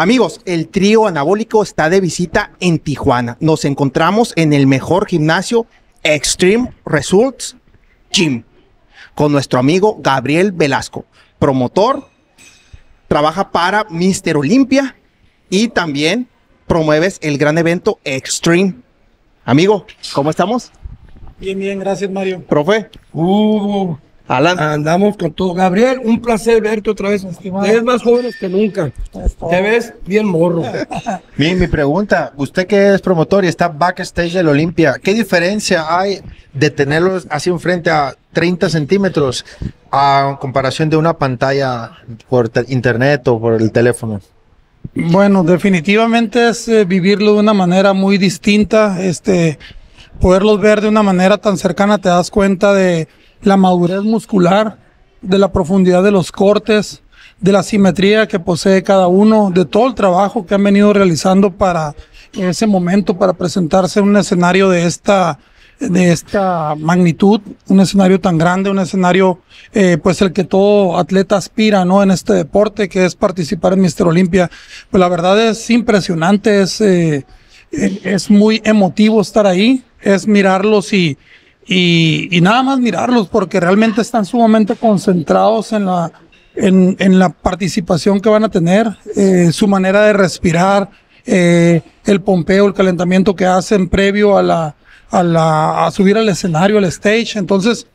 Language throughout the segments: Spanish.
Amigos, el trío anabólico está de visita en Tijuana. Nos encontramos en el mejor gimnasio, Extreme Results Gym, con nuestro amigo Gabriel Velasco, promotor, trabaja para Mr. Olympia y también promueves el gran evento Extreme. Amigo, ¿cómo estamos? Bien, bien, gracias, Mario. Profe. Alan. Andamos con todo. Gabriel, un placer verte otra vez. Estimado. Te ves más jóvenes que nunca. Te ves bien morro. Mi pregunta, usted que es promotor y está backstage del Olympia, ¿qué diferencia hay de tenerlos así enfrente a 30 centímetros a comparación de una pantalla por internet o por el teléfono? Bueno, definitivamente es vivirlo de una manera muy distinta. Poderlos ver de una manera tan cercana, te das cuenta de la madurez muscular, de la profundidad de los cortes, de la simetría que posee cada uno, de todo el trabajo que han venido realizando para ese momento, para presentarse en un escenario de esta magnitud, un escenario tan grande, un escenario pues el que todo atleta aspira, ¿no?, en este deporte, que es participar en Mr. Olympia. Pues la verdad es impresionante, es muy emotivo estar ahí, es mirarlos y nada más mirarlos, porque realmente están sumamente concentrados en la participación que van a tener, su manera de respirar, el pompeo, el calentamiento que hacen previo a subir al escenario, al stage. Entonces,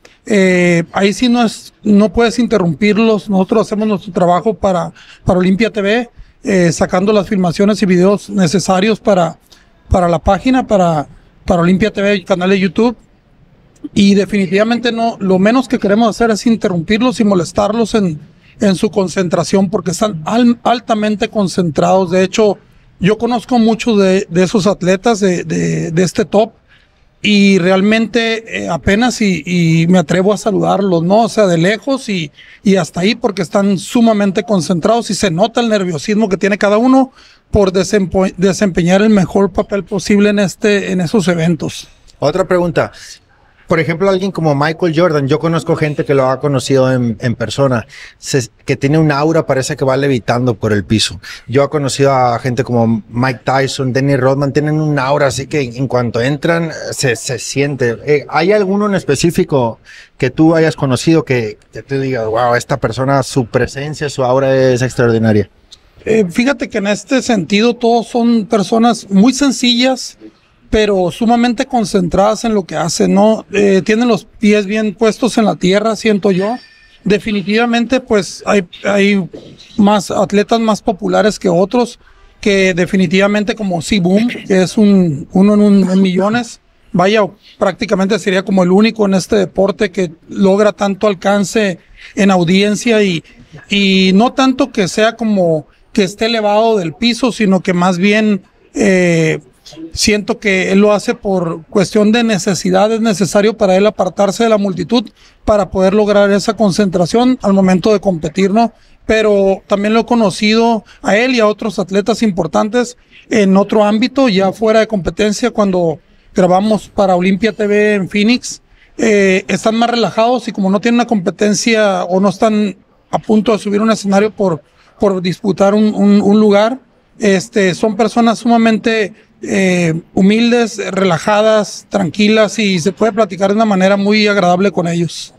ahí sí no puedes interrumpirlos. Nosotros hacemos nuestro trabajo para Olympia TV, sacando las filmaciones y videos necesarios para la página, para Olympia TV, el canal de YouTube. Y definitivamente no, lo menos que queremos hacer es interrumpirlos y molestarlos en su concentración, porque están altamente concentrados. De hecho, yo conozco muchos de esos atletas de este top, y realmente apenas y me atrevo a saludarlos, ¿no? O sea, de lejos y hasta ahí, porque están sumamente concentrados y se nota el nerviosismo que tiene cada uno por desempeñar el mejor papel posible en esos eventos. Otra pregunta. Por ejemplo, alguien como Michael Jordan, yo conozco gente que lo ha conocido en persona, que tiene un aura, parece que va levitando por el piso. Yo he conocido a gente como Mike Tyson, Dennis Rodman, tienen un aura, así que en cuanto entran se siente. ¿Hay alguno en específico que tú hayas conocido que te diga, wow, esta persona, su presencia, su aura es extraordinaria? Fíjate que en este sentido todos son personas muy sencillas, pero sumamente concentradas en lo que hacen, ¿no? Tienen los pies bien puestos en la tierra, siento yo. Definitivamente, pues, hay más atletas más populares que otros, que definitivamente, como Si Boom, que es uno en millones, vaya, prácticamente sería como el único en este deporte que logra tanto alcance en audiencia, y no tanto que sea como que esté elevado del piso, sino que más bien siento que él lo hace por cuestión de necesidad. Es necesario para él apartarse de la multitud para poder lograr esa concentración al momento de competir, ¿no? Pero también lo he conocido a él y a otros atletas importantes en otro ámbito, ya fuera de competencia, cuando grabamos para Olympia TV en Phoenix. Están más relajados, y como no tienen una competencia o no están a punto de subir un escenario por disputar un lugar, son personas sumamente humildes, relajadas, tranquilas, y se puede platicar de una manera muy agradable con ellos.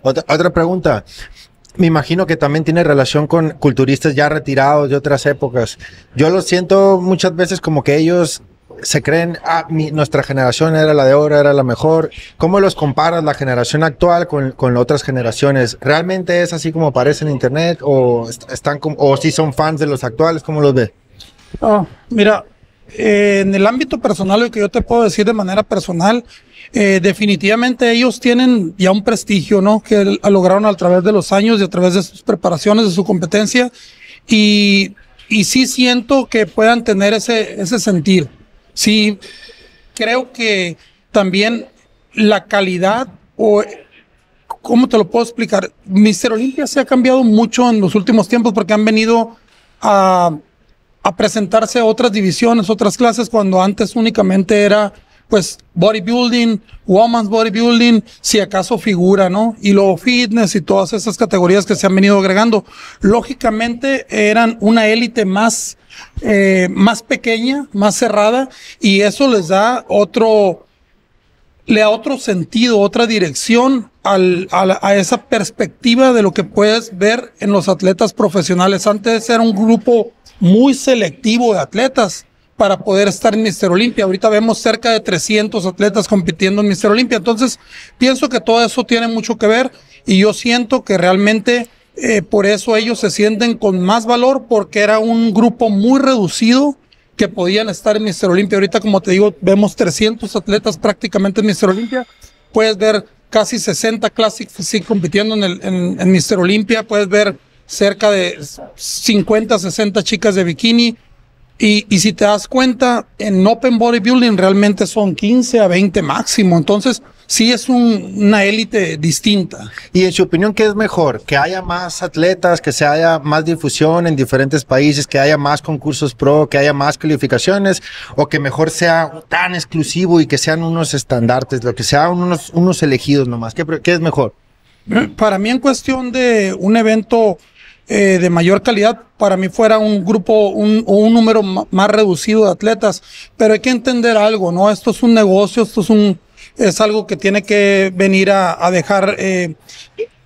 Otra pregunta. Me imagino que también tiene relación con culturistas ya retirados de otras épocas. Yo lo siento muchas veces como que ellos se creen, nuestra generación era la de ahora, era la mejor. ¿Cómo los comparas la generación actual con otras generaciones? ¿Realmente es así como aparece en internet, o están o si son fans de los actuales? ¿Cómo los ve? Mira, en el ámbito personal, lo que yo te puedo decir de manera personal, definitivamente ellos tienen ya un prestigio, ¿no?, que lograron a través de los años y a través de sus preparaciones, de su competencia, y sí siento que puedan tener ese sentir. Sí, creo que también la calidad, o ¿cómo te lo puedo explicar? Mr. Olympia se ha cambiado mucho en los últimos tiempos, porque han venido a presentarse a otras divisiones, otras clases, cuando antes únicamente era pues bodybuilding, women's bodybuilding, si acaso figura, ¿no? Y luego fitness y todas esas categorías que se han venido agregando. Lógicamente eran una élite más, más pequeña, más cerrada, y eso les da otro, le da otro sentido, otra dirección a esa perspectiva de lo que puedes ver en los atletas profesionales. Antes era un grupo muy selectivo de atletas para poder estar en Mr. Olympia. Ahorita vemos cerca de 300 atletas compitiendo en Mr. Olympia. Entonces, pienso que todo eso tiene mucho que ver, y yo siento que realmente por eso ellos se sienten con más valor, porque era un grupo muy reducido que podían estar en Mr. Olympia. Ahorita, como te digo, vemos 300 atletas prácticamente en Mr. Olympia. Puedes ver casi 60 Classic Physique compitiendo en Mr. Olympia. Puedes ver cerca de 50, 60 chicas de bikini. Y si te das cuenta, en Open Bodybuilding realmente son 15 a 20 máximo. Entonces, sí es una élite distinta. ¿Y en su opinión qué es mejor? ¿Que haya más atletas, que se haya más difusión en diferentes países, que haya más concursos pro, que haya más calificaciones, o que mejor sea tan exclusivo y que sean unos estandartes, lo que sean unos elegidos nomás? ¿Qué es mejor? Para mí, en cuestión de un evento de mayor calidad, para mí fuera un grupo, un número más reducido de atletas, pero hay que entender algo, ¿no? Esto es un negocio, esto es algo que tiene que venir a dejar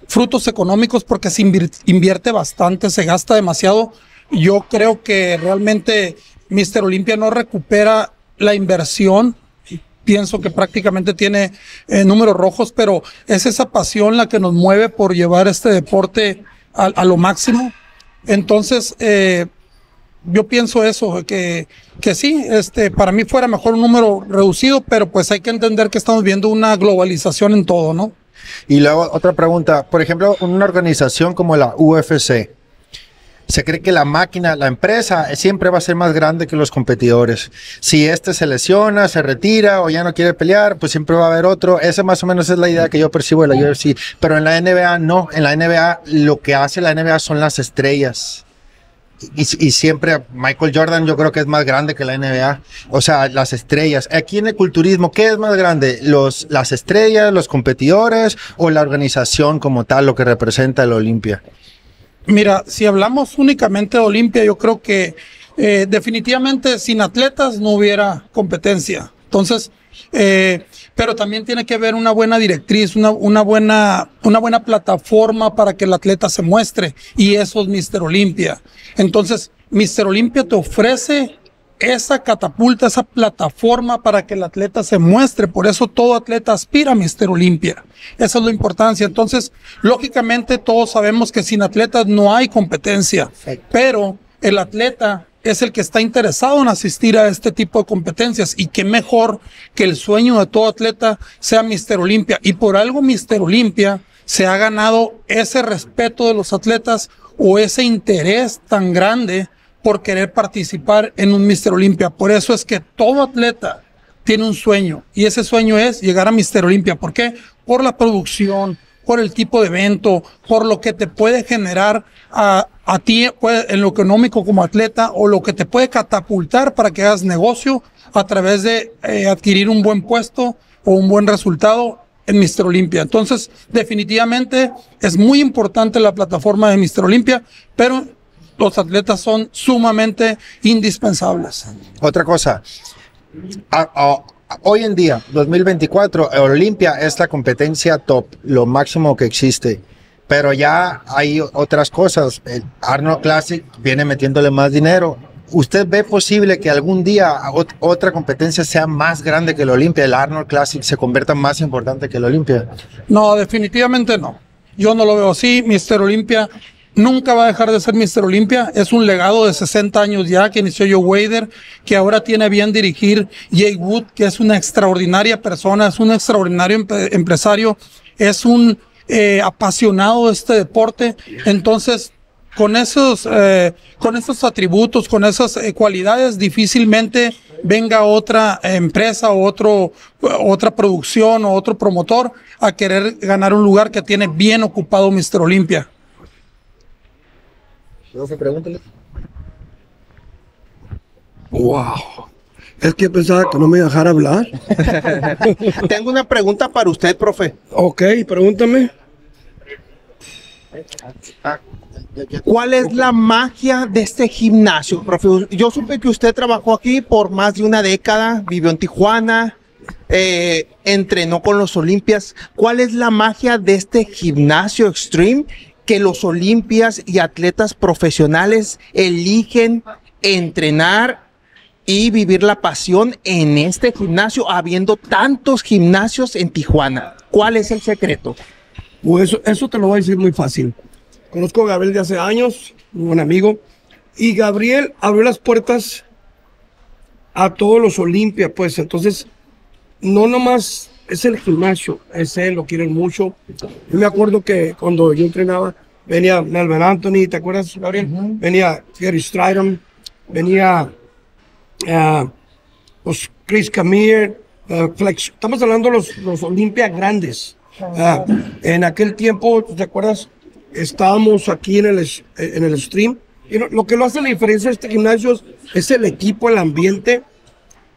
frutos económicos, porque se invierte bastante, se gasta demasiado. Yo creo que realmente Mr. Olympia no recupera la inversión. Pienso que prácticamente tiene números rojos, pero es esa pasión la que nos mueve por llevar este deporte a lo máximo. Entonces yo pienso eso, que sí, para mí fuera mejor un número reducido, pero pues hay que entender que estamos viendo una globalización en todo, ¿no? Y luego otra pregunta, por ejemplo, una organización como la UFC, se cree que la máquina, la empresa, siempre va a ser más grande que los competidores. Si se lesiona, se retira o ya no quiere pelear, pues siempre va a haber otro. Esa más o menos es la idea que yo percibo de la UFC. Pero en la NBA no. En la NBA, lo que hace la NBA son las estrellas. Y siempre Michael Jordan, yo creo que es más grande que la NBA. O sea, las estrellas. Aquí en el culturismo, ¿qué es más grande? ¿Las estrellas, los competidores o la organización como tal, lo que representa el Olympia? Mira, si hablamos únicamente de Olympia, yo creo que definitivamente sin atletas no hubiera competencia. Entonces, pero también tiene que haber una buena directriz, una buena plataforma para que el atleta se muestre, y eso es Mr. Olympia. Entonces, Mr. Olympia te ofrece esa catapulta, esa plataforma para que el atleta se muestre. Por eso todo atleta aspira a Mr. Olympia. Esa es la importancia. Entonces, lógicamente todos sabemos que sin atletas no hay competencia. Perfecto. Pero el atleta es el que está interesado en asistir a este tipo de competencias, y qué mejor que el sueño de todo atleta sea Mr. Olympia. Y por algo Mr. Olympia se ha ganado ese respeto de los atletas, o ese interés tan grande por querer participar en un Mr. Olympia. Por eso es que todo atleta tiene un sueño, y ese sueño es llegar a Mr. Olympia. ¿Por qué? Por la producción, por el tipo de evento, por lo que te puede generar a ti en lo económico como atleta, o lo que te puede catapultar para que hagas negocio a través de adquirir un buen puesto o un buen resultado en Mr. Olympia. Entonces, definitivamente es muy importante la plataforma de Mr. Olympia, pero los atletas son sumamente indispensables. Otra cosa, hoy en día, 2024, Olympia es la competencia top, lo máximo que existe. Pero ya hay otras cosas. El Arnold Classic viene metiéndole más dinero. ¿Usted ve posible que algún día otra competencia sea más grande que el Olympia? ¿El Arnold Classic se convierta más importante que el Olympia? No, definitivamente no. Yo no lo veo así. Mr. Olympia nunca va a dejar de ser Mr. Olympia. Es un legado de 60 años ya que inició Joe Weider, que ahora tiene a bien dirigir Jake Wood, que es una extraordinaria persona, es un extraordinario empresario, es un apasionado de este deporte. Entonces, con esos atributos, con esas cualidades, difícilmente venga otra empresa o otra producción o otro promotor a querer ganar un lugar que tiene bien ocupado Mr. Olympia. Pregúntale. Wow. Es que pensaba que no me iba a dejar hablar. Tengo una pregunta para usted, profe. Ok, pregúntame. ¿Cuál es la magia de este gimnasio, profe? Yo supe que usted trabajó aquí por más de una década, vivió en Tijuana, entrenó con los Olimpias. ¿Cuál es la magia de este gimnasio Extreme que los Olimpias y atletas profesionales eligen entrenar y vivir la pasión en este gimnasio, habiendo tantos gimnasios en Tijuana? ¿Cuál es el secreto? Pues eso te lo voy a decir muy fácil. Conozco a Gabriel de hace años, un buen amigo, y Gabriel abrió las puertas a todos los Olimpia, pues. Entonces, no nomás es el gimnasio, es él, lo quieren mucho. Yo me acuerdo que cuando yo entrenaba, venía Melvin Anthony, ¿te acuerdas, Gabriel? Venía Thierry Stridon, venía pues Chris Camille, Flex. Estamos hablando de los Olimpia grandes. En aquel tiempo, ¿te acuerdas? Estábamos aquí en el stream. Y lo que lo hace la diferencia de este gimnasio es el equipo, el ambiente.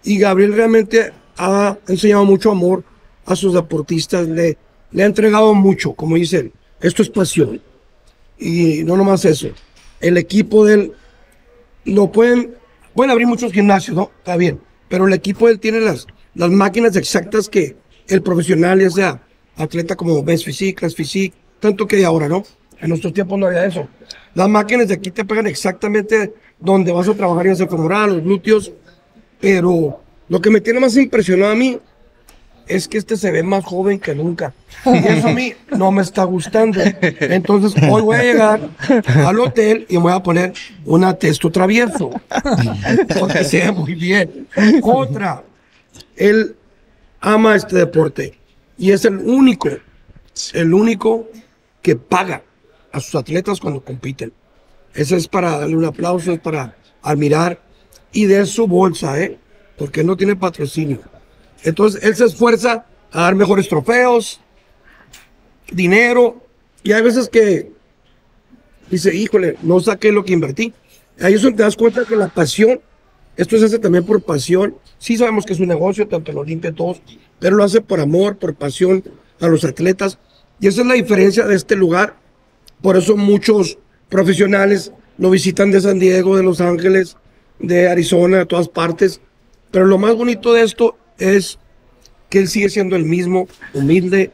Y Gabriel realmente ha enseñado mucho amor a sus deportistas. Le ha entregado mucho, como dicen. Esto es pasión. Y no nomás eso. El equipo de él lo pueden abrir muchos gimnasios, ¿no? Está bien. Pero el equipo de él tiene las máquinas exactas que el profesional, ya sea atleta como Best Physique, Class Physique, tanto que hay ahora, ¿no? En nuestros tiempos no había eso. Las máquinas de aquí te pegan exactamente donde vas a trabajar, y hacer femoral, los glúteos. Pero lo que me tiene más impresionado a mí es que este se ve más joven que nunca. Y eso a mí no me está gustando. Entonces hoy voy a llegar al hotel y me voy a poner una testo travieso. Porque se ve muy bien. Otra, él ama este deporte. Y es el único que paga a sus atletas cuando compiten. Eso es para darle un aplauso, es para admirar. Y de su bolsa, ¿eh? Porque no tiene patrocinio. Entonces, él se esfuerza a dar mejores trofeos, dinero. Y hay veces que dice, híjole, no saqué lo que invertí. Ahí es donde te das cuenta que la pasión, esto se hace también por pasión. Sí sabemos que es un negocio, tanto lo limpia todos, pero lo hace por amor, por pasión a los atletas. Y esa es la diferencia de este lugar. Por eso muchos profesionales lo visitan de San Diego, de Los Ángeles, de Arizona, de todas partes. Pero lo más bonito de esto es que él sigue siendo el mismo, humilde,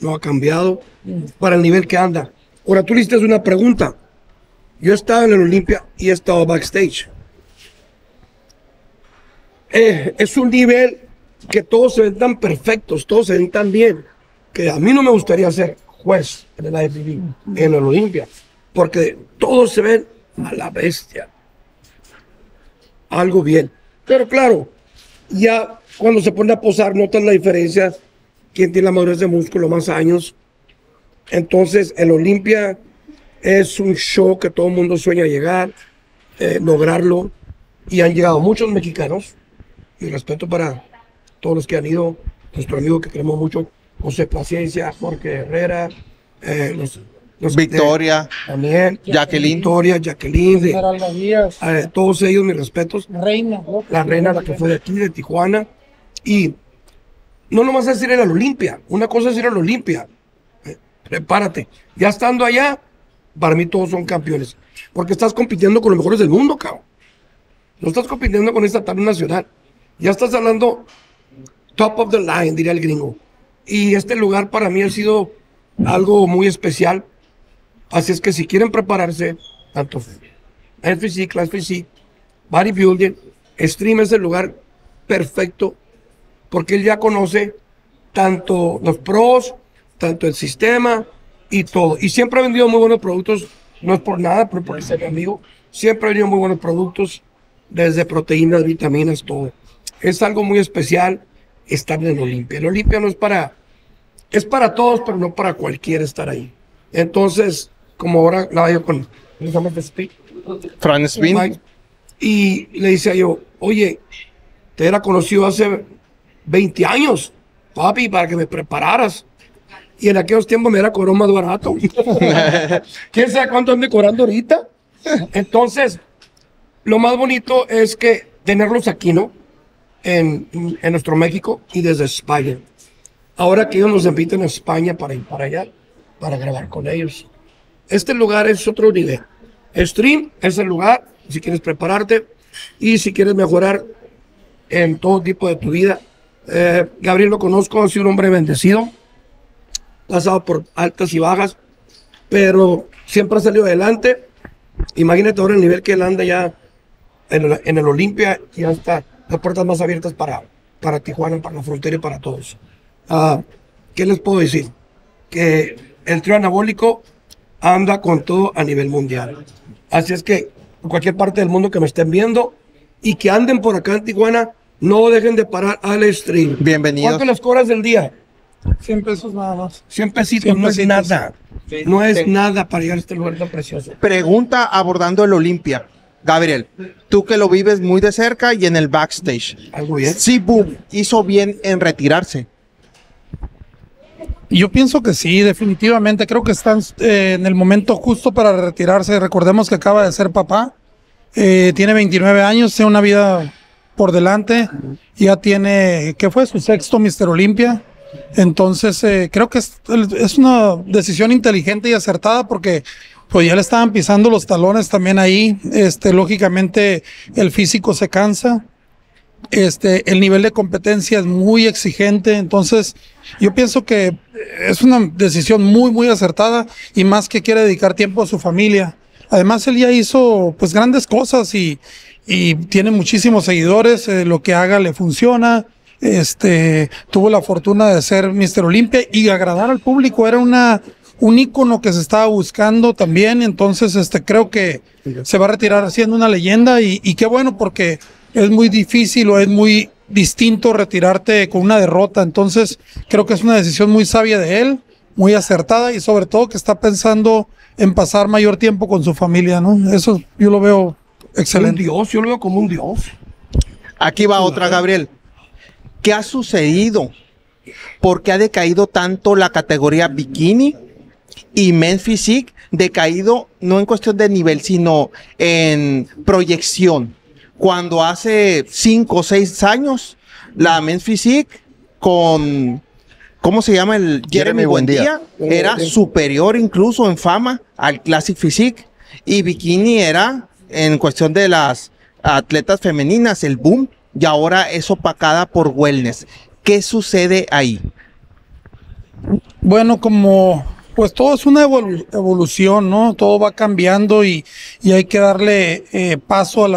no ha cambiado para el nivel que anda. Ahora, tú le hiciste una pregunta. Yo he estado en el Olympia y he estado backstage. Es un nivel que todos se ven tan perfectos, todos se ven tan bien, que a mí no me gustaría ser juez en el IFBB, en el Olympia, porque todos se ven a la bestia. Algo bien. Pero claro, ya cuando se pone a posar, notan la diferencia, quién tiene la madurez de músculo, más años. Entonces, el Olympia es un show que todo el mundo sueña llegar, lograrlo, y han llegado muchos mexicanos, y respeto para todos los que han ido, nuestro amigo que queremos mucho, José Paciencia, Jorge Herrera, Victoria, también, Jacqueline Victoria, todos ellos mis respetos. Reina, la que fue de aquí, de Tijuana. Y no nomás es ir a la Olimpia, una cosa es ir a la Olimpia, prepárate, ya estando allá, para mí todos son campeones, porque estás compitiendo con los mejores del mundo, cabrón. No estás compitiendo con esta tabla nacional, ya estás hablando top of the line, diría el gringo. Y este lugar para mí ha sido algo muy especial. Así es que si quieren prepararse, tanto NPC, Class Physique, Bodybuilding, Extreme es el lugar perfecto, porque él ya conoce tanto los pros, tanto el sistema y todo. Y siempre ha vendido muy buenos productos, no es por nada, pero por ser mi amigo, siempre ha vendido muy buenos productos, desde proteínas, vitaminas, todo. Es algo muy especial estar en el Olympia. El Olympia no es para... es para todos, pero no para cualquiera estar ahí. Entonces, como ahora la veo con Frank Spin, y le dice a yo, oye, te era conocido hace 20 años, papi, para que me prepararas. Y en aquellos tiempos me era cobrado más barato. ¿Quién sabe cuánto ande cobrando ahorita? Entonces, lo más bonito es que tenerlos aquí, ¿no? en nuestro México y desde España. Ahora que ellos nos invitan a España para ir para allá, para grabar con ellos. Este lugar es otro nivel. Stream es el lugar, si quieres prepararte y si quieres mejorar en todo tipo de tu vida. Gabriel lo conozco, ha sido un hombre bendecido, pasado por altas y bajas, pero siempre ha salido adelante. Imagínate ahora el nivel que él anda ya en el Olympia, ya está las puertas más abiertas para Tijuana, para la frontera y para todos. ¿Qué les puedo decir? Que el trío anabólico anda con todo a nivel mundial. Así es que en cualquier parte del mundo que me estén viendo y que anden por acá en Tijuana, no dejen de parar al stream. Bienvenidos. ¿Cuánto les cobras del día? 100 pesos nada más. 100 pesitos, 100 pesitos. No es nada. No es nada para llegar a este lugar tan precioso. Pregunta abordando el Olympia. Gabriel, tú que lo vives muy de cerca y en el backstage. ¿Algo bien? Si Boom hizo bien en retirarse. Yo pienso que sí, definitivamente. Creo que están en el momento justo para retirarse. Recordemos que acaba de ser papá. Tiene 29 años, tiene una vida por delante. Ya tiene, ¿qué fue? Su sexto Mr. Olympia. Entonces, creo que es una decisión inteligente y acertada porque pues ya le estaban pisando los talones también ahí. Lógicamente, el físico se cansa. El nivel de competencia es muy exigente, entonces yo pienso que es una decisión muy, muy acertada y más que quiere dedicar tiempo a su familia. Además, él ya hizo pues grandes cosas y tiene muchísimos seguidores, lo que haga le funciona. Tuvo la fortuna de ser Mr. Olympia y agradar al público, era un ícono que se estaba buscando también, entonces creo que se va a retirar siendo una leyenda y qué bueno porque es muy difícil o es muy distinto retirarte con una derrota. Entonces, creo que es una decisión muy sabia de él, muy acertada y sobre todo que está pensando en pasar mayor tiempo con su familia, ¿no? Eso yo lo veo excelente. Un dios, yo lo veo como un dios. Aquí va otra, Gabriel. ¿Qué ha sucedido? ¿Por qué ha decaído tanto la categoría bikini y men's physique? Decaído no en cuestión de nivel, sino en proyección. Cuando hace 5 o 6 años, la Men's Physique con, ¿cómo se llama? El Jeremy Buendía era superior incluso en fama al Classic Physique. Y Bikini era, en cuestión de las atletas femeninas, el boom. Y ahora es opacada por Wellness. ¿Qué sucede ahí? Bueno, como pues todo es una evolución, ¿no? Todo va cambiando y hay que darle paso a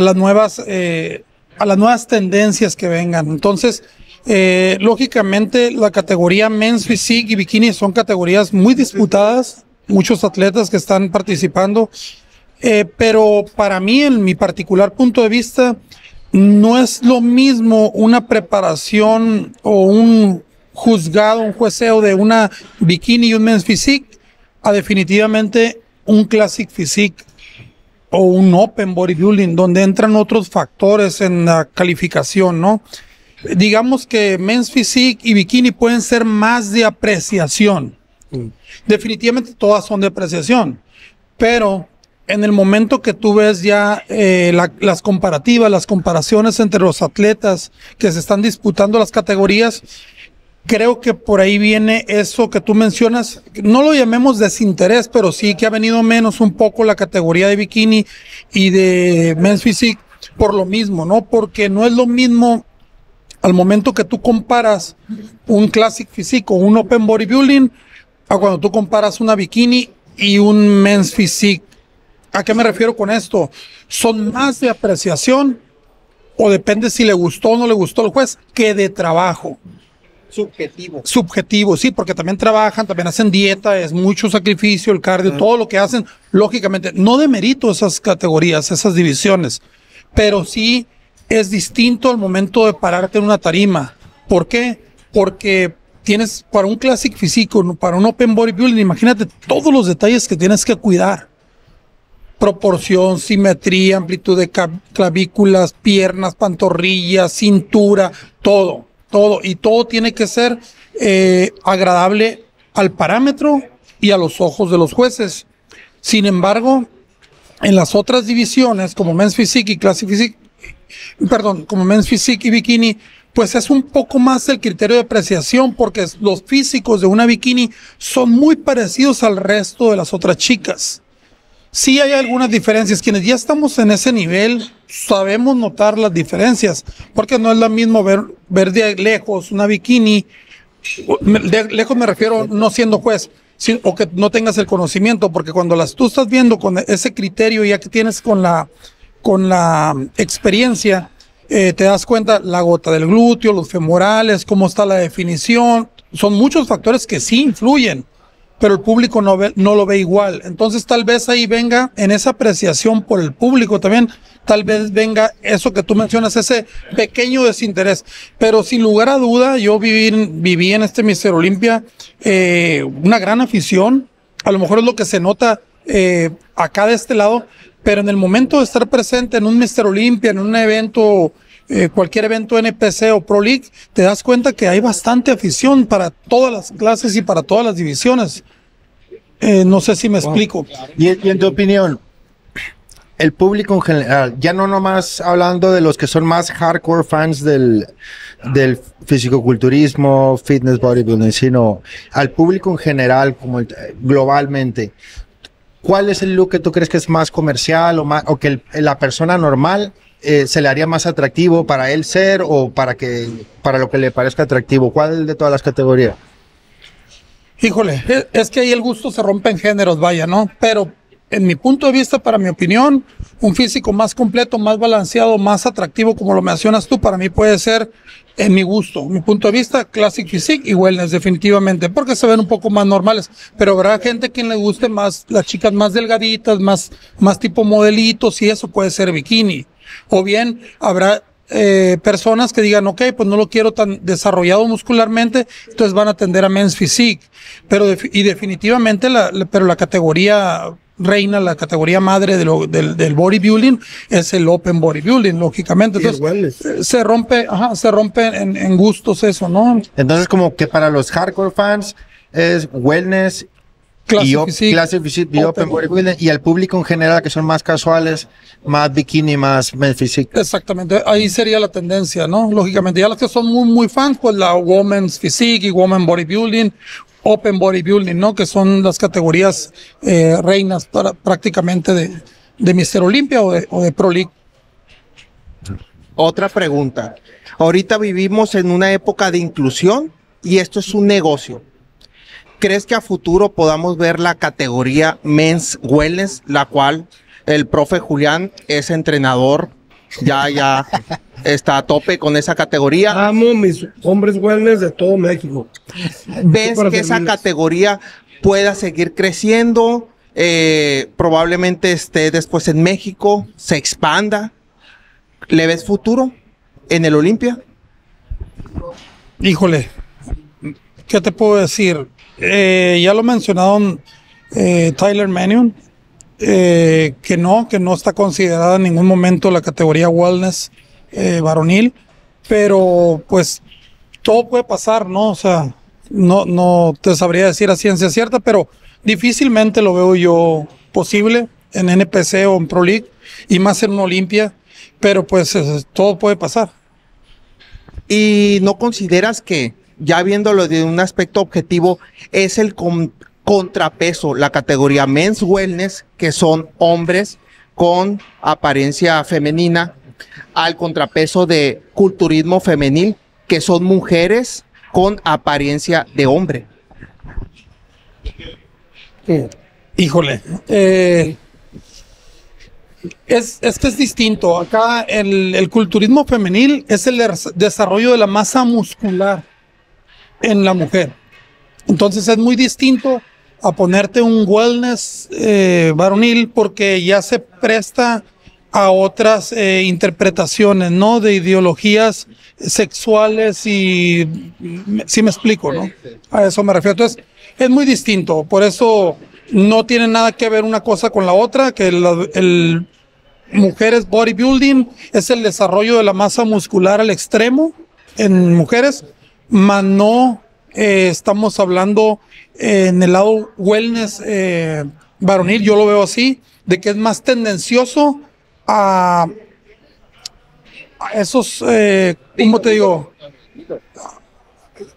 las nuevas tendencias que vengan. Entonces, lógicamente, la categoría Men's Physique y Bikini son categorías muy disputadas, muchos atletas que están participando, pero para mí, en mi particular punto de vista, no es lo mismo una preparación o un juzgado, un jueceo de una Bikini y un Men's Physique a definitivamente un Classic Physique o un Open Bodybuilding, donde entran otros factores en la calificación, ¿no? Digamos que Men's Physique y Bikini pueden ser más de apreciación. Definitivamente todas son de apreciación, pero en el momento que tú ves ya las comparativas, las comparaciones entre los atletas que se están disputando las categorías, creo que por ahí viene eso que tú mencionas, no lo llamemos desinterés, pero sí que ha venido menos un poco la categoría de bikini y de men's physique por lo mismo, ¿no? Porque no es lo mismo al momento que tú comparas un classic physique o un open bodybuilding a cuando tú comparas una bikini y un men's physique. ¿A qué me refiero con esto? Son más de apreciación o depende si le gustó o no le gustó el juez que de trabajo. Subjetivo. Subjetivo, sí, porque también trabajan, también hacen dieta, es mucho sacrificio, el cardio, todo lo que hacen. Lógicamente, no demerito esas categorías, esas divisiones, pero sí es distinto al momento de pararte en una tarima. ¿Por qué? Porque tienes, para un Classic Físico, para un Open Bodybuilding, imagínate todos los detalles que tienes que cuidar. Proporción, simetría, amplitud de clavículas, piernas, pantorrillas, cintura, todo. Todo, y todo tiene que ser agradable al parámetro y a los ojos de los jueces. Sin embargo, en las otras divisiones, como Men's Physique y Classic Physique, perdón, como Men's Physique y Bikini, pues es un poco más el criterio de apreciación, porque los físicos de una bikini son muy parecidos al resto de las otras chicas. Sí hay algunas diferencias. Quienes ya estamos en ese nivel sabemos notar las diferencias, porque no es lo mismo ver de lejos una bikini, de lejos me refiero no siendo juez, o que no tengas el conocimiento, porque cuando tú estás viendo con ese criterio ya que tienes con la experiencia, te das cuenta la gota del glúteo, los femorales, cómo está la definición. Son muchos factores que sí influyen, pero el público no lo ve igual. Entonces tal vez ahí venga, en esa apreciación por el público también, tal vez venga eso que tú mencionas, ese pequeño desinterés. Pero sin lugar a duda, yo viví en este Mr. Olympia una gran afición. A lo mejor es lo que se nota acá de este lado, pero en el momento de estar presente en un Mr. Olympia, en un evento, cualquier evento NPC o Pro League, te das cuenta que hay bastante afición para todas las clases y para todas las divisiones. No sé si me explico. Y en tu opinión, el público en general, ya no nomás hablando de los que son más hardcore fans del fisicoculturismo, fitness, bodybuilding, sino al público en general, como globalmente, ¿cuál es el look que tú crees que es más comercial o que la persona normal se le haría más atractivo para él ser o para lo que le parezca atractivo? ¿Cuál de todas las categorías? Híjole, es que ahí el gusto se rompe en géneros, vaya, ¿no? Pero en mi punto de vista, para mi opinión, un físico más completo, más balanceado, más atractivo, como lo mencionas tú, para mí puede ser, en mi gusto, mi punto de vista, Classic Physique y Wellness, definitivamente, porque se ven un poco más normales, pero habrá gente quien le guste más, las chicas más delgaditas, más tipo modelitos, y eso puede ser bikini. O bien, habrá personas que digan, ok, pues no lo quiero tan desarrollado muscularmente, entonces van a tender a Men's Physique. Pero definitivamente, pero la categoría reina, la categoría madre del bodybuilding es el open bodybuilding, lógicamente. Entonces, se rompe en gustos eso, ¿no? Entonces, como que para los hardcore fans es wellness, Classic Physique y Open Bodybuilding, y al público en general, que son más casuales, más bikini, más Men's Physique. Exactamente, ahí sería la tendencia, ¿no? Lógicamente, ya los que son muy, muy fans, pues la Women's Physique y Women Bodybuilding, Open Bodybuilding, ¿no? Que son las categorías reinas prácticamente de Mr. Olympia o de Pro League. Otra pregunta. Ahorita vivimos en una época de inclusión y esto es un negocio. ¿Crees que a futuro podamos ver la categoría Men's Wellness, la cual el profe Julián es entrenador, ya está a tope con esa categoría? Amo mis hombres wellness de todo México. ¿Ves que esa categoría pueda seguir creciendo? Probablemente esté después en México, se expanda. ¿Le ves futuro en el Olympia? Híjole, ¿qué te puedo decir? Ya lo mencionaron Tyler Manion, que no está considerada en ningún momento la categoría wellness varonil, pero pues todo puede pasar, ¿no? O sea, no te sabría decir a ciencia cierta, pero difícilmente lo veo yo posible en NPC o en Pro League, y más en una Olimpia, pero pues todo puede pasar. ¿Y no consideras que, ya viéndolo de un aspecto objetivo, es el contrapeso, la categoría Men's Wellness, que son hombres con apariencia femenina, al contrapeso de culturismo femenil, que son mujeres con apariencia de hombre? Híjole, es que es distinto. Acá el culturismo femenil es el desarrollo de la masa muscular en la mujer. Entonces es muy distinto a ponerte un wellness varonil, porque ya se presta a otras interpretaciones, ¿no? De ideologías sexuales y si me explico, ¿no? A eso me refiero. Entonces es muy distinto, por eso no tiene nada que ver una cosa con la otra, que el mujeres bodybuilding es el desarrollo de la masa muscular al extremo en mujeres, mas no estamos hablando en el lado wellness varonil, yo lo veo así, de que es más tendencioso a esos, ¿cómo te digo?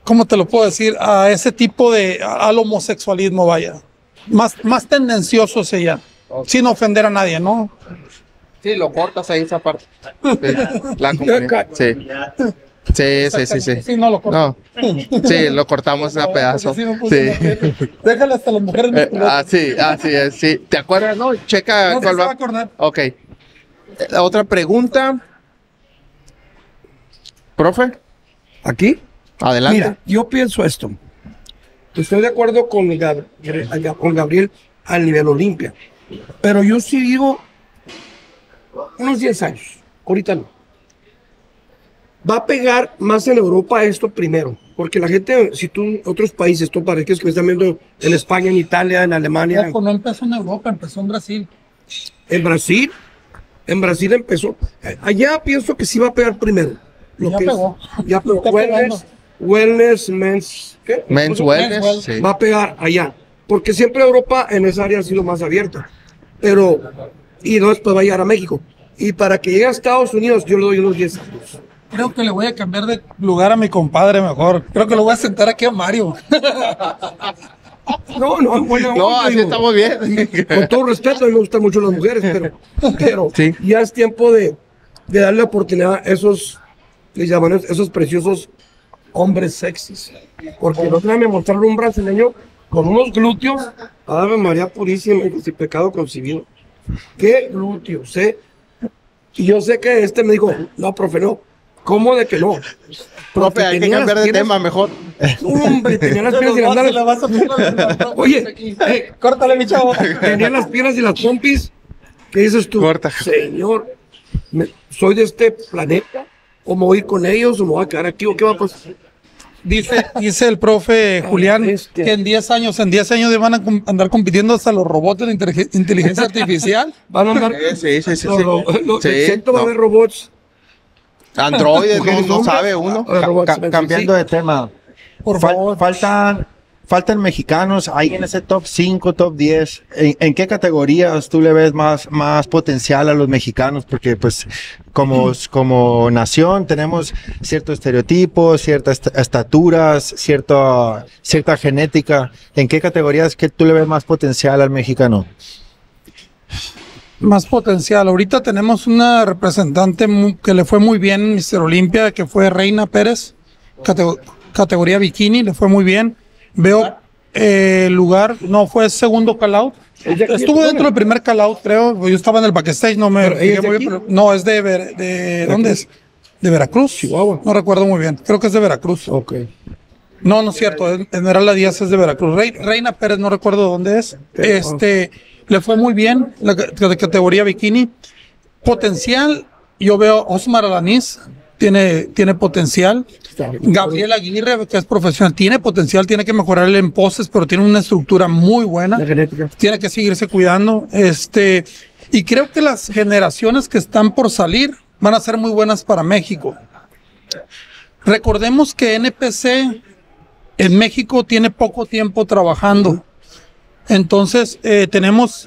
¿Cómo te lo puedo decir? A ese tipo de, al homosexualismo, vaya. Más tendencioso sería, sin ofender a nadie, ¿no? Sí, lo cortas ahí esa parte. Sí, la comunidad, sí. Sí. Sí, no lo cortamos. No. Sí, lo cortamos a pedazos. Sí. Déjale hasta las mujeres. Así es. Sí. ¿Te acuerdas? No, checa. No, cuál va. Se va a acordar. Ok. La otra pregunta. Profe. ¿Aquí? Adelante. Mira, yo pienso esto. Estoy de acuerdo con Gabriel al nivel Olimpia. Pero yo sí digo unos 10 años. Ahorita no. Va a pegar más en Europa esto primero, porque la gente, si tú, otros países, tú pareces que están viendo en España, en Italia, en Alemania. No empezó en Europa, empezó en Brasil. En Brasil empezó. Allá pienso que sí va a pegar primero. Lo ya, que pegó. Es, ya pegó. Wellness, men's. ¿Qué? Men's wellness. Sí. Va a pegar allá, porque siempre Europa en esa área ha sido más abierta. Pero, y después va a llegar a México. Y para que llegue a Estados Unidos, yo le doy unos 10 años. Creo que le voy a cambiar de lugar a mi compadre mejor. Creo que lo voy a sentar aquí a Mario. No, así estamos bien. Con todo respeto, a mí me gustan mucho las mujeres, pero ¿sí? Ya es tiempo de darle oportunidad a esos, les llaman, esos preciosos hombres sexys. Porque no se me mostraron un brasileño con unos glúteos. Ave María Purísima, sin pecado concebido. ¿Qué glúteos, eh? Y yo sé que este me dijo, no, profe, no. ¿Cómo de que no? Profe, hay que cambiar de tema mejor. Hombre, tenía las piernas y las pompis. Oye, córtale, mi chavo. Tenía las piernas y las pompis. ¿Qué dices tú? Corta. Señor, soy de este planeta. ¿O me voy a ir con ellos o me voy a quedar aquí? ¿O qué va a pasar? Dice el profe Julián que en 10 años van a andar compitiendo hasta los robots de la inteligencia artificial. Van a andar. Sí. Siento va a haber robots. Android, no sabe uno. Cambiando de tema, por favor. Faltan mexicanos ahí en ese top 5, top 10. ¿En qué categorías tú le ves más potencial a los mexicanos? Porque pues como nación tenemos ciertos estereotipos, ciertas estaturas, cierta genética. ¿En qué categorías que tú le ves más potencial al mexicano? Más potencial. Ahorita tenemos una representante que le fue muy bien en Mr. Olympia, que fue Reina Pérez, categoría bikini, le fue muy bien. Veo lugar, no, fue segundo call-out. Estuvo dentro del primer call-out, creo. Yo estaba en el backstage, no me fijé muy bien. No, es de ¿dónde es? ¿De Veracruz? Chihuahua. No recuerdo muy bien. Creo que es de Veracruz. Ok. No, no es cierto. Esmeralda Díaz es de Veracruz. Reina Pérez, no recuerdo dónde es. Le fue muy bien la categoría bikini. Potencial, yo veo Osmar Alaniz, tiene potencial. Gabriel Aguirre, que es profesional, tiene potencial, tiene que mejorarle en poses, pero tiene una estructura muy buena. Tiene que seguirse cuidando. Y creo que las generaciones que están por salir van a ser muy buenas para México. Recordemos que NPC en México tiene poco tiempo trabajando. Entonces, tenemos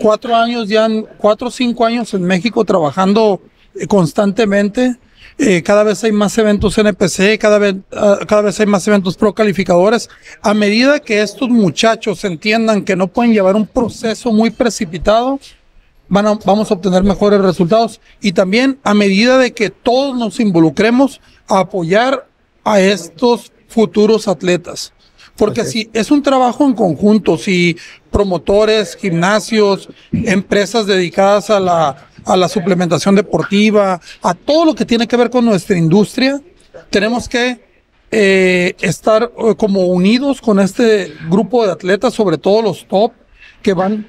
4 años ya, 4 o 5 años en México trabajando constantemente. Cada vez hay más eventos NPC, cada vez hay más eventos pro calificadores. A medida que estos muchachos entiendan que no pueden llevar un proceso muy precipitado, vamos a obtener mejores resultados. Y también a medida de que todos nos involucremos a apoyar a estos futuros atletas. Porque si es un trabajo en conjunto, si promotores, gimnasios, empresas dedicadas a la suplementación deportiva, a todo lo que tiene que ver con nuestra industria, tenemos que estar como unidos con este grupo de atletas, sobre todo los top, que van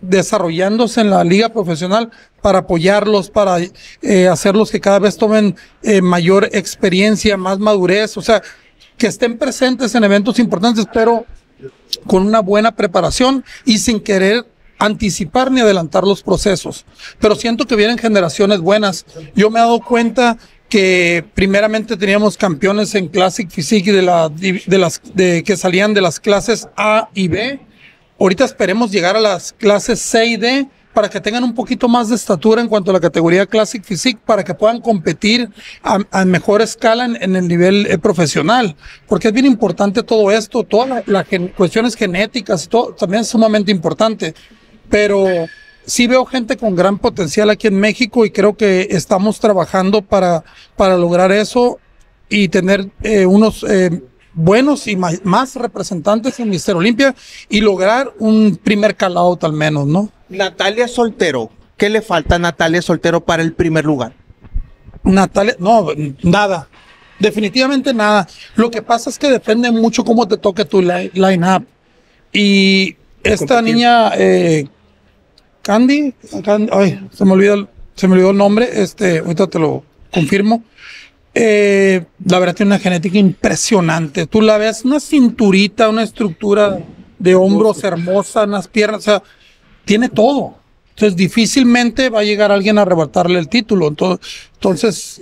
desarrollándose en la liga profesional para apoyarlos, para hacerlos que cada vez tomen mayor experiencia, más madurez, o sea, que estén presentes en eventos importantes, pero con una buena preparación y sin querer anticipar ni adelantar los procesos. Pero siento que vienen generaciones buenas. Yo me he dado cuenta que primeramente teníamos campeones en Classic Physique que salían de las clases A y B. Ahorita esperemos llegar a las clases C y D para que tengan un poquito más de estatura en cuanto a la categoría Classic Physique, para que puedan competir a mejor escala en el nivel profesional, porque es bien importante todo esto, todas las cuestiones genéticas y todo, también es sumamente importante, pero sí veo gente con gran potencial aquí en México y creo que estamos trabajando para lograr eso y tener unos buenos y más representantes en Mr. Olympia y lograr un primer calado al menos, ¿no? Natalia Soltero, ¿qué le falta a Natalia Soltero para el primer lugar? Natalia, no, nada. Definitivamente nada. Lo que pasa es que depende mucho cómo te toque tu line-up. Y esta niña, Candy, ay, se me olvidó el nombre, ahorita te lo confirmo. La verdad tiene una genética impresionante. Tú la ves, una cinturita, una estructura de hombros hermosa, unas piernas, o sea, tiene todo. Entonces difícilmente va a llegar alguien a arrebatarle el título. Entonces,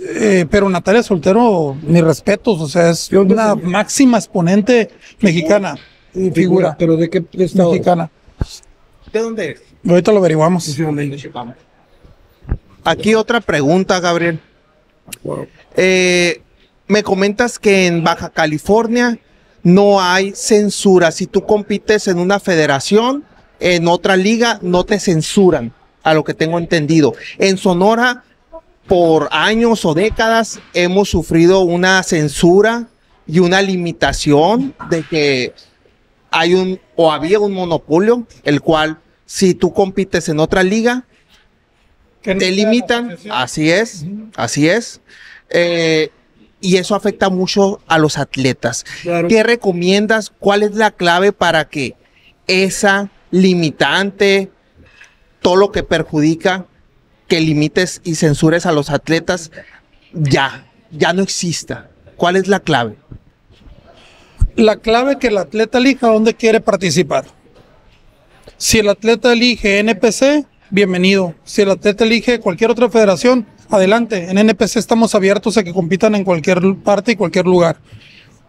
pero Natalia Soltero, mis respetos, o sea, es una máxima exponente mexicana. Figura. ¿Pero de qué estado? Mexicana. ¿De dónde es? Ahorita lo averiguamos. Sí, aquí otra pregunta, Gabriel. Wow. Me comentas que en Baja California no hay censura. Si tú compites en una federación, en otra liga no te censuran, a lo que tengo entendido. En Sonora, por años o décadas, hemos sufrido una censura y una limitación de que hay había un monopolio, el cual si tú compites en otra liga, te limitan, así es, y eso afecta mucho a los atletas. Claro. ¿Qué recomiendas? ¿Cuál es la clave para que esa limitante, todo lo que perjudica, que limites y censures a los atletas, ya no exista? ¿Cuál es la clave? La clave es que el atleta elija dónde quiere participar. Si el atleta elige NPC, bienvenido. Si el atleta elige cualquier otra federación, adelante. En NPC estamos abiertos a que compitan en cualquier parte y cualquier lugar.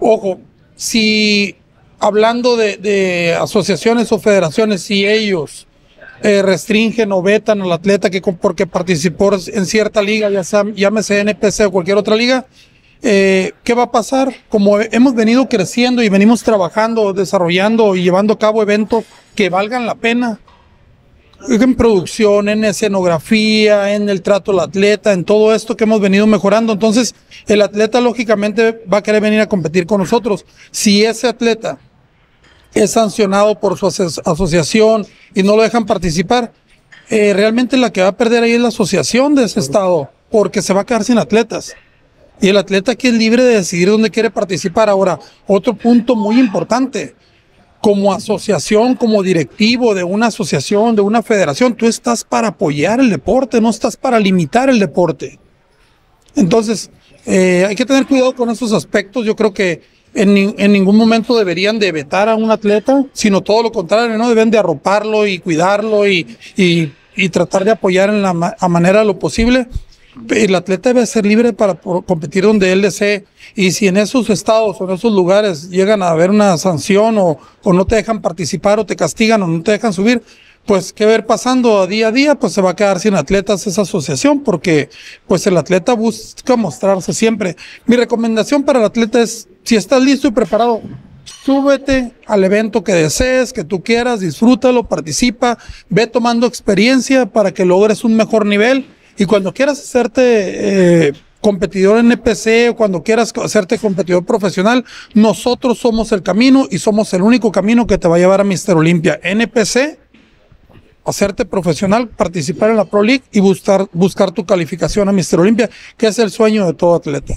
Ojo, si hablando de asociaciones o federaciones, si ellos restringen o vetan al atleta que porque participó en cierta liga, ya sea, llámese NPC o cualquier otra liga, ¿qué va a pasar? Como hemos venido creciendo y venimos trabajando, desarrollando y llevando a cabo eventos que valgan la pena, en producción, en escenografía, en el trato al atleta, en todo esto que hemos venido mejorando. Entonces, el atleta lógicamente va a querer venir a competir con nosotros. Si ese atleta es sancionado por su asociación y no lo dejan participar, realmente la que va a perder ahí es la asociación de ese estado, porque se va a quedar sin atletas. Y el atleta aquí es libre de decidir dónde quiere participar. Ahora, otro punto muy importante. Como asociación, como directivo de una asociación, de una federación, tú estás para apoyar el deporte, no estás para limitar el deporte. Entonces, hay que tener cuidado con esos aspectos. Yo creo que en ningún momento deberían de vetar a un atleta, sino todo lo contrario, ¿no? Deben de arroparlo y cuidarlo y tratar de apoyar en la manera de lo posible. El atleta debe ser libre para competir donde él desee, y si en esos estados o en esos lugares llegan a haber una sanción o no te dejan participar o te castigan o no te dejan subir, pues qué ver pasando día a día, pues se va a quedar sin atletas esa asociación, porque pues el atleta busca mostrarse siempre. Mi recomendación para el atleta es, si estás listo y preparado, súbete al evento que desees, que tú quieras, disfrútalo, participa, ve tomando experiencia para que logres un mejor nivel. Y cuando quieras hacerte competidor en NPC o cuando quieras hacerte competidor profesional, nosotros somos el camino y somos el único camino que te va a llevar a Mr. Olympia. NPC, hacerte profesional, participar en la Pro League y buscar tu calificación a Mr. Olympia, que es el sueño de todo atleta.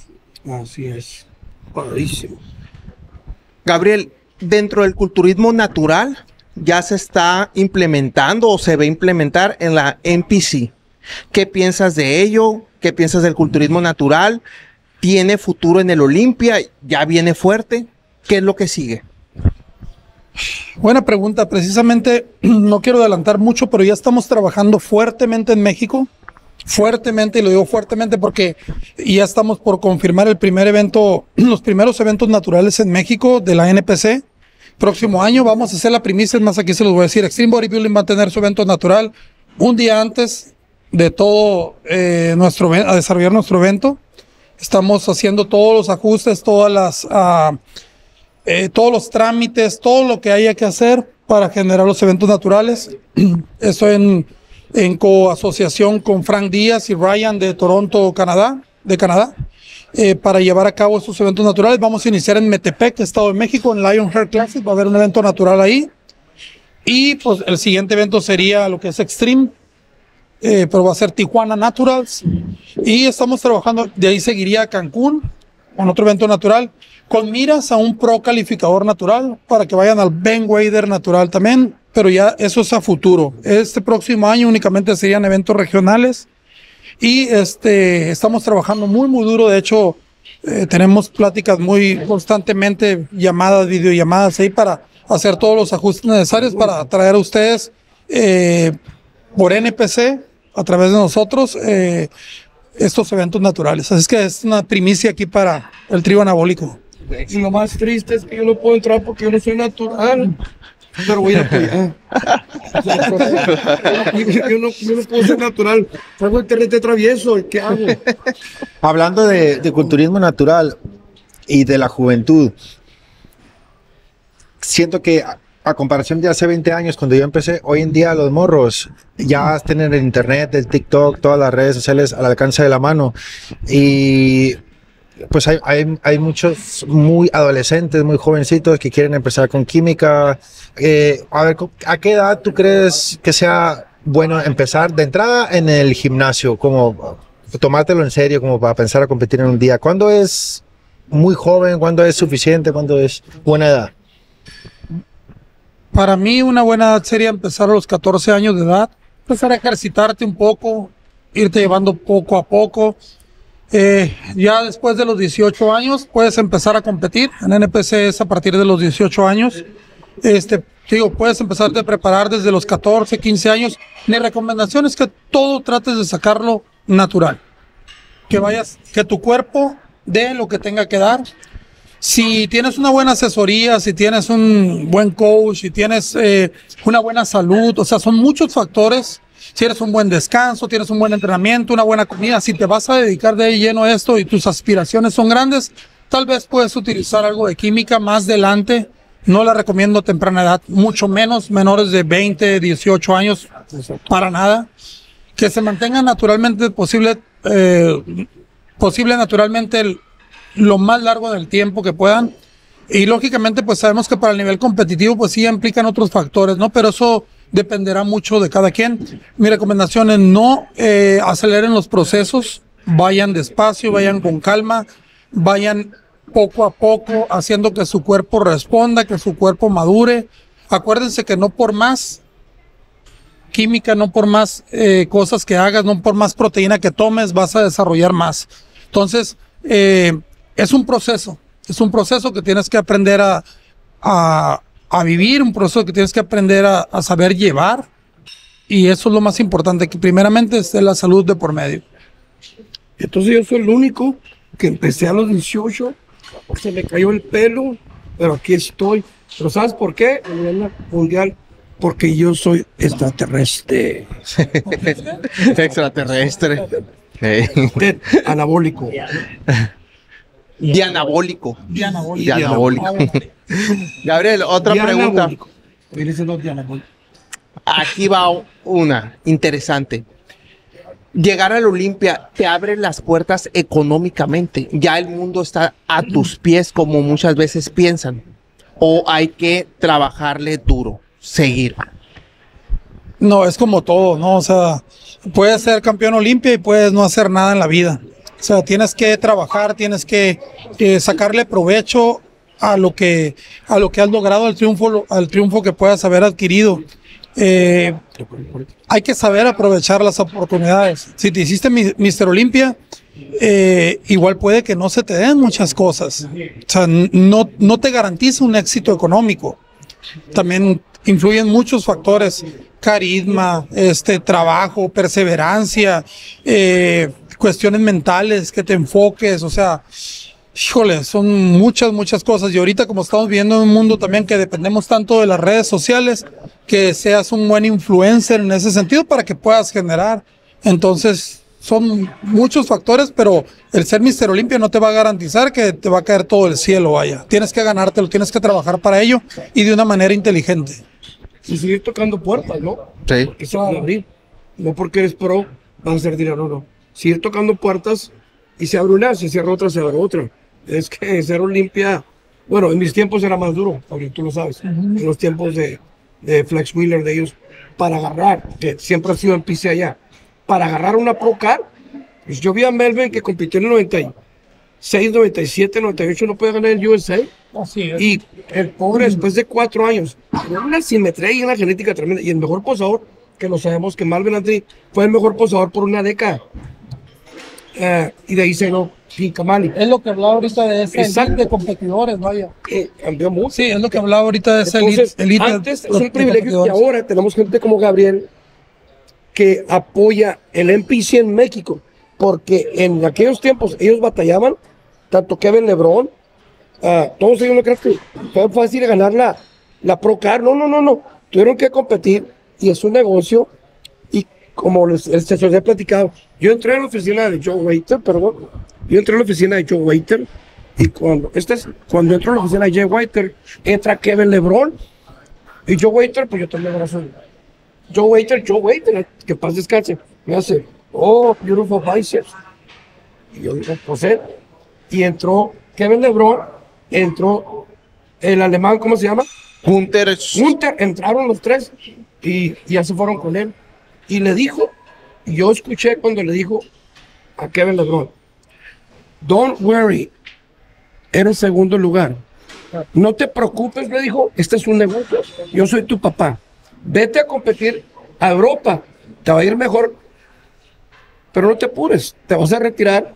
Así es. Buenísimo. Gabriel, dentro del culturismo natural ya se está implementando o se va a implementar en la NPC. ¿Qué piensas de ello? ¿Qué piensas del culturismo natural? ¿Tiene futuro en el Olympia? ¿Ya viene fuerte? ¿Qué es lo que sigue? Buena pregunta. Precisamente no quiero adelantar mucho, pero ya estamos trabajando fuertemente en México. Fuertemente, y lo digo fuertemente porque ya estamos por confirmar el primer evento, los primeros eventos naturales en México de la NPC. Próximo año vamos a hacer la primicia, más aquí se los voy a decir. Extreme Bodybuilding va a tener su evento natural. un día antes de todo a desarrollar nuestro evento. Estamos haciendo todos los ajustes, todos los trámites, todo lo que haya que hacer para generar los eventos naturales. Estoy en coasociación con Frank Díaz y Ryan de Toronto, Canadá. Para llevar a cabo estos eventos naturales. Vamos a iniciar en Metepec, Estado de México, en Lion Herd Classic. Va a haber un evento natural ahí. Y pues el siguiente evento sería lo que es Extreme, pero va a ser Tijuana Naturals. Y estamos trabajando, de ahí seguiría Cancún, con otro evento natural, con miras a un pro calificador natural, para que vayan al Ben Weider Natural también, pero ya eso es a futuro. Este próximo año únicamente serían eventos regionales. Y estamos trabajando muy duro. De hecho, tenemos pláticas muy constantemente, llamadas, videollamadas ahí para hacer todos los ajustes necesarios para traer a ustedes por NPC, a través de nosotros, estos eventos naturales. Así es que es una primicia aquí para el trío anabólico. Y lo más triste es que yo no puedo entrar porque yo no soy natural. Pero voy a apoyar. Yo no puedo ser natural. Salgo el terrete travieso. ¿Qué hago? Hablando de culturismo natural y de la juventud, siento que a comparación de hace 20 años, cuando yo empecé, hoy en día los morros ya tienen el internet, el TikTok, todas las redes sociales al alcance de la mano. Y pues hay muchos muy adolescentes, muy jovencitos que quieren empezar con química. A ver, ¿a qué edad tú crees que sea bueno empezar de entrada en el gimnasio? Como tomártelo en serio, como para pensar a competir en un día. ¿Cuándo es muy joven? ¿Cuándo es suficiente? ¿Cuándo es buena edad? Para mí una buena edad sería empezar a los 14 años de edad. Empezar a ejercitarte un poco, irte llevando poco a poco. Ya después de los 18 años puedes empezar a competir. En NPC es a partir de los 18 años. Puedes empezarte a preparar desde los 14, 15 años. Mi recomendación es que todo trates de sacarlo natural. Que tu cuerpo dé lo que tenga que dar. Si tienes una buena asesoría, si tienes un buen coach, si tienes una buena salud, o sea, son muchos factores. Si eres un buen descanso, tienes un buen entrenamiento, una buena comida, si te vas a dedicar de lleno a esto y tus aspiraciones son grandes, tal vez puedes utilizar algo de química más adelante. No la recomiendo a temprana edad, mucho menos menores de 20, 18 años, para nada. Que se mantenga naturalmente lo más largo del tiempo que puedan. Y lógicamente pues sabemos que para el nivel competitivo pues sí implican otros factores, ¿no? Pero eso dependerá mucho de cada quien. Mi recomendación es no aceleren los procesos, vayan despacio, vayan con calma, vayan poco a poco haciendo que su cuerpo responda, que su cuerpo madure. Acuérdense que no por más química, no por más cosas que hagas, no por más proteína que tomes, vas a desarrollar más. Entonces, es un proceso que tienes que aprender a vivir, un proceso que tienes que aprender a saber llevar, y eso es lo más importante, que primeramente es la salud de por medio. Entonces yo soy el único que empecé a los 18, se me cayó el pelo, pero aquí estoy. Pero ¿sabes por qué? A nivel mundial, porque yo soy extraterrestre. Extraterrestre. Anabólico. Dianabólico. Dianabólico. Gabriel, otra pregunta. Aquí va una interesante. Llegar al Olympia te abre las puertas económicamente. Ya el mundo está a tus pies, como muchas veces piensan. ¿O hay que trabajarle duro, seguir? No, es como todo, ¿no? O sea, puedes ser campeón Olympia y puedes no hacer nada en la vida. O sea, tienes que trabajar, tienes que sacarle provecho a lo que has logrado, al triunfo que puedas haber adquirido. Hay que saber aprovechar las oportunidades. Si te hiciste Mr. Olympia, igual puede que no se te den muchas cosas. O sea, no te garantiza un éxito económico. También influyen muchos factores: carisma, trabajo, perseverancia, cuestiones mentales, que te enfoques. O sea, híjole, son muchas cosas. Y ahorita, como estamos viviendo en un mundo también que dependemos tanto de las redes sociales, que seas un buen influencer en ese sentido para que puedas generar. Entonces, son muchos factores, pero el ser Mr. Olympia no te va a garantizar que te va a caer todo el cielo, vaya. Tienes que ganártelo, tienes que trabajar para ello y de una manera inteligente. Y seguir tocando puertas, ¿no? Sí. Porque se van a abrir. No porque eres pro, vas a hacer dinero, no, no. Seguir tocando puertas y se abre una, se cierra otra, se abre otra. Es que ser Olympia, bueno, en mis tiempos era más duro, porque tú lo sabes, en los tiempos de Flex Wheeler, de ellos, para agarrar, que siempre ha sido NPC allá, para agarrar una Pro Car, pues yo vi a Melvin que compitió en el 96, 97, 98, no podía ganar el USA. Así es. Y el pobre, después de 4 años, con una simetría y una genética tremenda, y el mejor posador, que lo sabemos que Melvin Anthony fue el mejor posador por una década. Y de ahí se lo pica Mali. Es lo que hablaba ahorita de ese elite de competidores, vaya. Cambió mucho. Sí, es lo que hablaba ahorita de ese elite. Antes es un privilegio y ahora tenemos gente como Gabriel que apoya el NPC en México, porque en aquellos tiempos ellos batallaban, tanto Kevin Lebron, todos ellos no creen que fue fácil ganar la Pro Car. No, no, no, no. Tuvieron que competir y es un negocio. Como les he platicado, yo entré a la oficina de Joe Weider, perdón, yo entré a la oficina de Joe Weider y cuando entro a la oficina de Joe Weider, entra Kevin Lebron y Joe Weider, pues yo también abrazo. Joe Weider, que paz descanse, me hace, oh, beautiful biceps. Y yo digo, pues él. Y entró Kevin Lebron, entró el alemán, ¿cómo se llama? Hunter, entraron los tres y ya se fueron con él. Y le dijo, yo escuché cuando le dijo a Kevin Lebron, don't worry, eres segundo lugar. No te preocupes, le dijo, este es un negocio, yo soy tu papá. Vete a competir a Europa, te va a ir mejor, pero no te apures, te vas a retirar,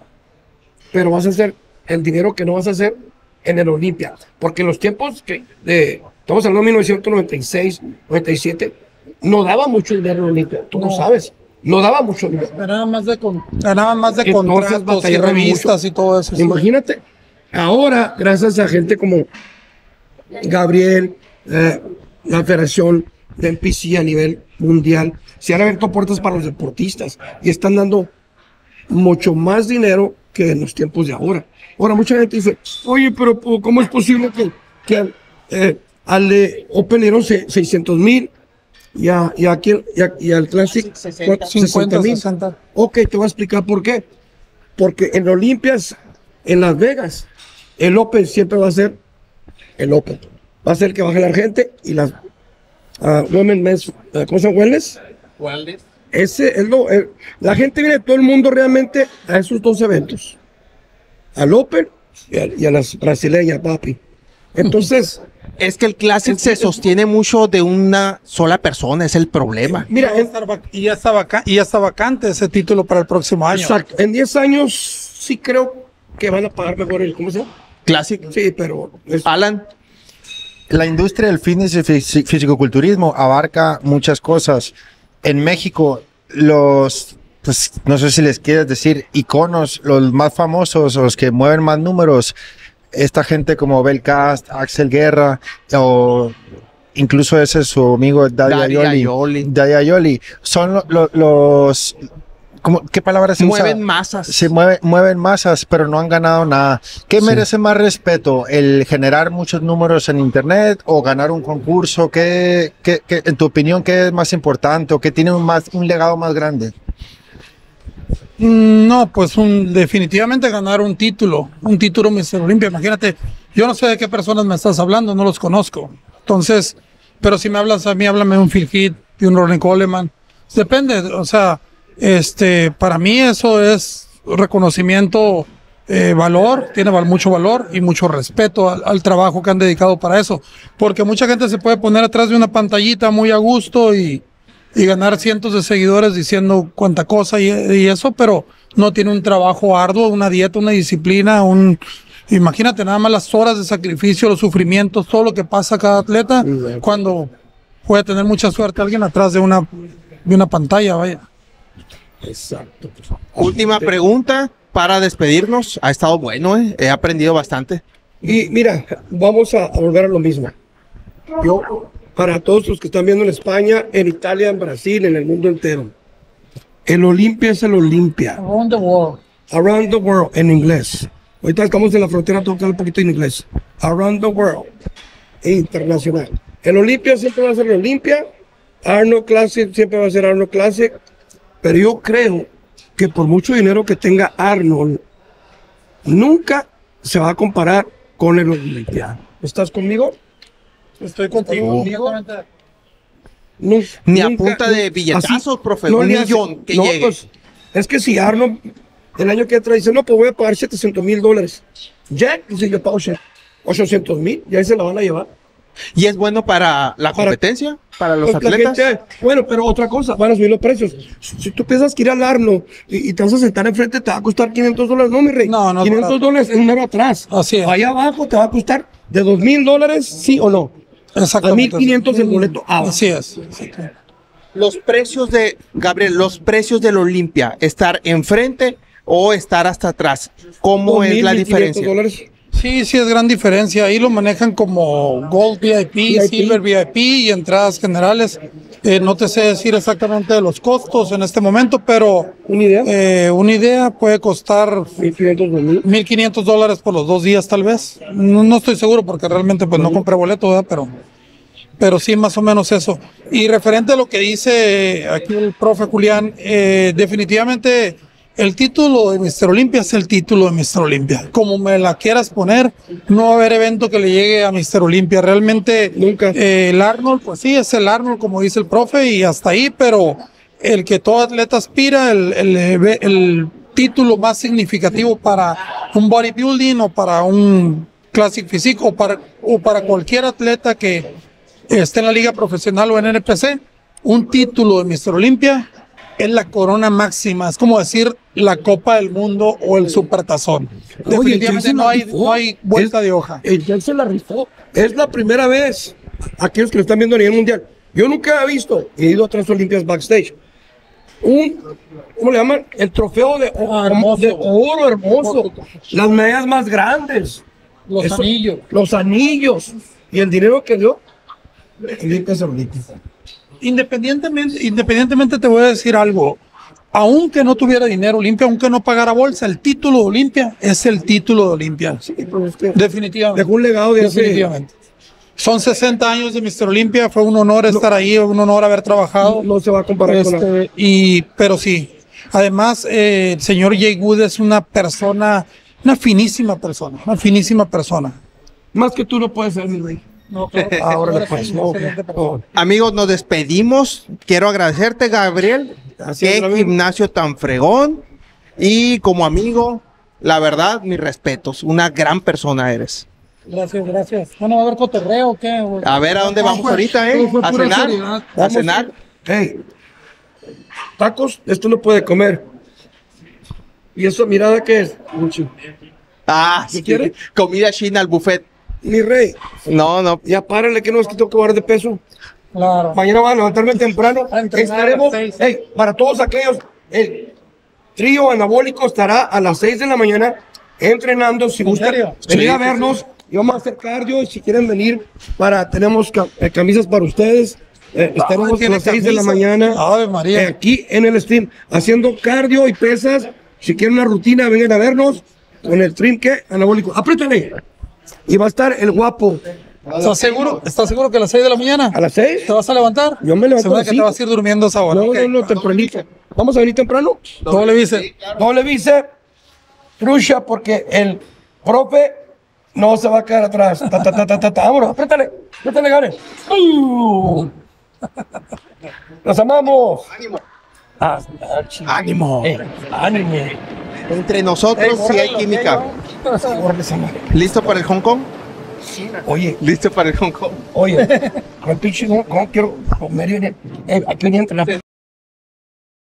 pero vas a hacer el dinero que no vas a hacer en el Olympia. Porque en los tiempos, estamos hablando de 1996, 97, no daba mucho dinero en Olympia, tú no sabes, no daba mucho dinero. Ganaban más de contratos y revistas y todo eso. Imagínate, sí. Ahora, gracias a gente como Gabriel, la Federación de NPC a nivel mundial, se han abierto puertas para los deportistas y están dando mucho más dinero que en los tiempos de ahora. Ahora, mucha gente dice, oye, pero ¿cómo es posible que al Open dieron 600,000? Y al Classic 60,000. Ok, te voy a explicar por qué. Porque en Olimpias, en Las Vegas, el Open siempre va a ser el Open. Va a ser el que baje la gente y las Women Men's, ¿cómo se llama? Wellness. Ese es la gente viene de todo el mundo realmente a esos dos eventos. Al Open y a las brasileñas, papi. Entonces... Es que el Classic se sostiene mucho de una sola persona, es el problema. Mira, ya está vacante ese título para el próximo año. Exacto. En 10 años sí creo que van a pagar mejor el, ¿cómo se llama? Classic. Sí, pero... Alan, la industria del fitness y fisicoculturismo abarca muchas cosas. En México, pues, no sé si les quieres decir, iconos, los más famosos, los que mueven más números, esta gente como Belcast, Axel Guerra, o incluso ese es su amigo Daddy Ayoli, son los ¿qué palabra se usa? Mueven masas. Se mueven masas, pero no han ganado nada. ¿Qué merece más respeto? ¿El generar muchos números en internet o ganar un concurso? ¿Qué, en tu opinión, qué es más importante o qué tiene un legado más grande? No, pues definitivamente ganar un título Mr. Olympia. Imagínate, yo no sé de qué personas me estás hablando, no los conozco. Entonces, pero si me hablas a mí, háblame de un Phil Heath, de un Ronnie Coleman. Depende, o sea, para mí eso es reconocimiento, valor, tiene mucho valor y mucho respeto al trabajo que han dedicado para eso. Porque mucha gente se puede poner atrás de una pantallita muy a gusto y ganar cientos de seguidores diciendo cuánta cosa y eso, pero no tiene un trabajo arduo, una dieta, una disciplina, imagínate nada más las horas de sacrificio, los sufrimientos, todo lo que pasa cada atleta, cuando puede tener mucha suerte alguien atrás de una pantalla, vaya. Exacto. Última pregunta. para despedirnos. Ha estado bueno, he aprendido bastante. Y mira, vamos a volver a lo mismo. Yo, para todos los que están viendo en España, en Italia, en Brasil, en el mundo entero, el Olympia es el Olympia. Around the world. Around the world, en inglés. Ahorita estamos en la frontera, tocar un poquito en inglés. Around the world, internacional. El Olympia siempre va a ser el Olympia. Arnold Classic siempre va a ser Arnold Classic. Pero yo creo que por mucho dinero que tenga Arnold, nunca se va a comparar con el Olympia. ¿Estás conmigo? Estoy contigo. No, ni a punta de billetazos, así, profe, no, un millón que llegue. Pues, es que si Arnold el año que entra dice, no, pues voy a pagar $700,000. Jack dice, yo pago $800,000, y ahí se la van a llevar. ¿Y es bueno para la competencia? ¿Para los atletas? Gente, bueno, pero otra cosa, van a subir los precios. Si tú piensas que ir al Arno y te vas a sentar enfrente, te va a costar $500. No, mi rey. No, no, $500 es un euro atrás. Así es. Allá abajo te va a costar de $2,000, sí o no. Exactamente. A $1,500 el boleto. Así es. Los precios de, Gabriel, los precios del Olympia, estar enfrente o estar hasta atrás. ¿Cómo es la diferencia? $2,500. Sí, sí es gran diferencia. Ahí lo manejan como Gold VIP, Silver VIP y entradas generales. No te sé decir exactamente de los costos en este momento, pero una idea puede costar $1,500 por los 2 días tal vez. No estoy seguro porque realmente pues no compré boleto, ¿verdad? Pero sí más o menos eso. Y referente a lo que dice aquí el profe Julián, definitivamente... el título de Mr. Olympia es el título de Mr. Olympia. Como me la quieras poner, no va a haber evento que le llegue a Mr. Olympia. Realmente nunca. El Arnold, pues sí, es el Arnold, como dice el profe, y hasta ahí, pero el que todo atleta aspira, el título más significativo para un bodybuilding o para un classic físico o para cualquier atleta que esté en la liga profesional o en NPC, un título de Mr. Olympia es la corona máxima, es como decir la Copa del Mundo o el Supertazón. Definitivamente no hay vuelta de hoja. Él se la rifó. Es la primera vez, aquellos que lo están viendo a nivel mundial, yo nunca he visto, he ido a otras Olimpias backstage, ¿cómo le llaman? El trofeo de oro hermoso, las medallas más grandes, los anillos, y el dinero que dio, Olimpias Olímpicas. Independientemente te voy a decir algo, aunque no tuviera dinero Olympia, aunque no pagara bolsa, el título de Olympia es el título de Olympia. Sí, definitivamente. Dejó un legado de definitivamente. Son 60 años de Mr. Olympia, fue un honor estar ahí, un honor haber trabajado. No se va a comparar con la... Pero sí, además el señor Jake Wood es una persona, una finísima persona. Más que tú no puedes ser, mi rey. No, ahora después. Amigos, nos despedimos. Quiero agradecerte, Gabriel. Qué gimnasio tan fregón. Y como amigo, la verdad, mis respetos. Una gran persona eres. Gracias, gracias. Bueno, ¿va a haber cotorreo o qué? A ver, ¿a dónde vamos ahorita, eh? A cenar. A cenar. Hey, tacos, esto no puede comer. ¿Y eso, mirada qué es? Mucho. Ah, si quieres. Comida china al buffet. Mi rey, no, ya párale que no es que tengo que bajar de peso. Claro. Mañana van a levantarme temprano. Estaremos, para todos aquellos, el trío anabólico estará a las 6 de la mañana entrenando. Si gustan, venir a vernos. Y vamos a hacer cardio. Y si quieren venir, tenemos camisas para ustedes. Estaremos a las 6 de la mañana aquí en el stream, haciendo cardio y pesas. Si quieren una rutina, vengan a vernos con el stream anabólico. Apriétenle. Y va a estar el guapo. ¿Estás seguro que a las 6 de la mañana? ¿A las 6? ¿Te vas a levantar? Yo me levanto. ¿Seguro que te vas a ir durmiendo esa hora? No, tempranito. ¿Vamos a venir temprano? Doble bíceps. Sí, claro. Doble bíceps. Trucha, porque el profe no se va a quedar atrás. Vámonos, apriétale, Gabriel. Nos amamos. Ánimo. Ánimo. Ánimo. Entre nosotros sí hay química. ¿Listo para el Hong Kong? Oye. ¿Listo para el Hong Kong? Oye. Con el pinche Hong Kong quiero comer aquí voy a entrenar.